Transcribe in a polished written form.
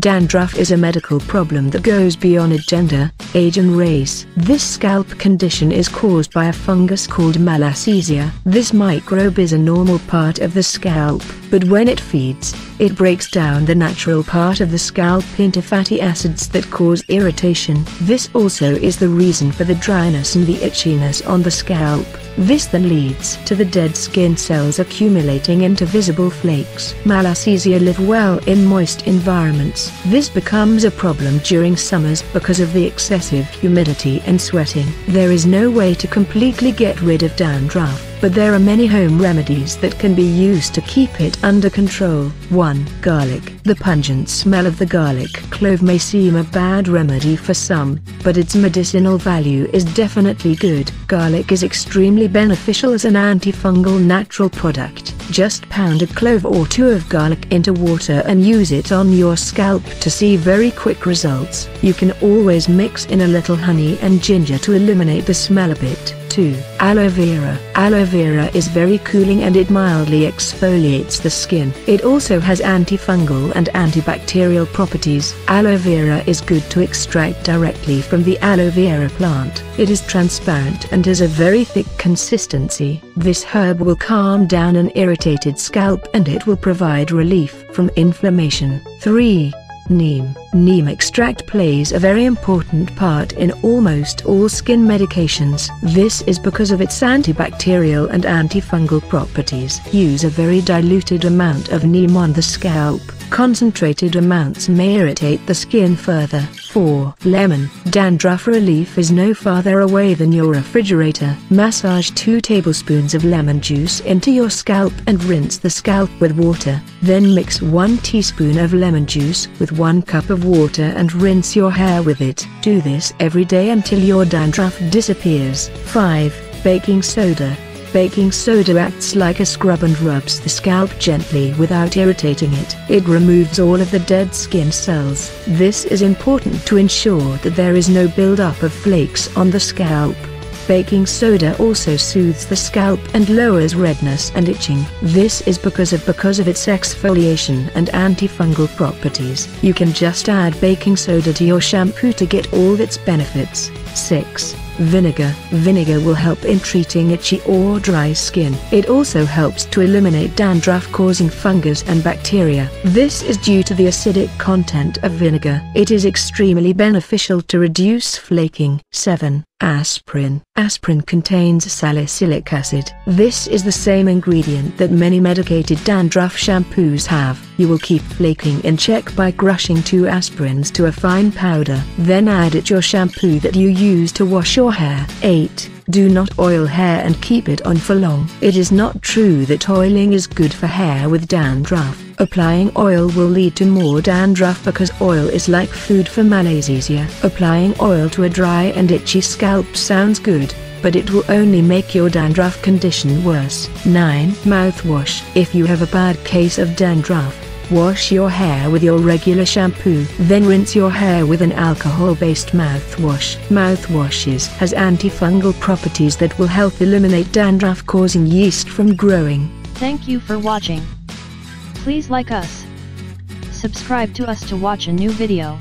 Dandruff is a medical problem that goes beyond a gender, age and race. This scalp condition is caused by a fungus called Malassezia. This microbe is a normal part of the scalp, but when it feeds, it breaks down the natural part of the scalp into fatty acids that cause irritation. This also is the reason for the dryness and the itchiness on the scalp. This then leads to the dead skin cells accumulating into visible flakes. Malassezia live well in moist environments. This becomes a problem during summers because of the excessive humidity and sweating. There is no way to completely get rid of dandruff, but there are many home remedies that can be used to keep it under control. 1. Garlic. The pungent smell of the garlic clove may seem a bad remedy for some, but its medicinal value is definitely good. Garlic is extremely beneficial as an antifungal natural product. Just pound a clove or two of garlic into water and use it on your scalp to see very quick results. You can always mix in a little honey and ginger to eliminate the smell a bit. 2. Aloe Vera. Aloe Vera is very cooling and it mildly exfoliates the skin. It also has antifungal and antibacterial properties. Aloe Vera is good to extract directly from the aloe vera plant. It is transparent and has a very thick consistency. This herb will calm down an irritated scalp and it will provide relief from inflammation. 3. Neem. Neem extract plays a very important part in almost all skin medications. This is because of its antibacterial and antifungal properties. Use a very diluted amount of neem on the scalp. Concentrated amounts may irritate the skin further. 4. Lemon. Dandruff relief is no farther away than your refrigerator. Massage 2 tablespoons of lemon juice into your scalp and rinse the scalp with water. Then mix 1 teaspoon of lemon juice with 1 cup of water and rinse your hair with it. Do this every day until your dandruff disappears. 5. Baking soda. Baking soda acts like a scrub and rubs the scalp gently without irritating it. It removes all of the dead skin cells. This is important to ensure that there is no buildup of flakes on the scalp. Baking soda also soothes the scalp and lowers redness and itching. This is because of its exfoliation and antifungal properties. You can just add baking soda to your shampoo to get all its benefits. 6. Vinegar. Vinegar will help in treating itchy or dry skin. It also helps to eliminate dandruff causing fungus and bacteria. This is due to the acidic content of vinegar. It is extremely beneficial to reduce flaking. 7. Aspirin. Aspirin contains salicylic acid. This is the same ingredient that many medicated dandruff shampoos have. You will keep flaking in check by crushing 2 aspirins to a fine powder. Then add it to your shampoo that you use to wash your hair. 8. Do not oil hair and keep it on for long. It is not true that oiling is good for hair with dandruff. Applying oil will lead to more dandruff because oil is like food for Malassezia. Applying oil to a dry and itchy scalp sounds good, but it will only make your dandruff condition worse. 9. Mouthwash. If you have a bad case of dandruff, wash your hair with your regular shampoo. Then rinse your hair with an alcohol-based mouthwash. Mouthwashes has antifungal properties that will help eliminate dandruff causing yeast from growing. Thank you for watching. Please like us. Subscribe to us to watch a new video.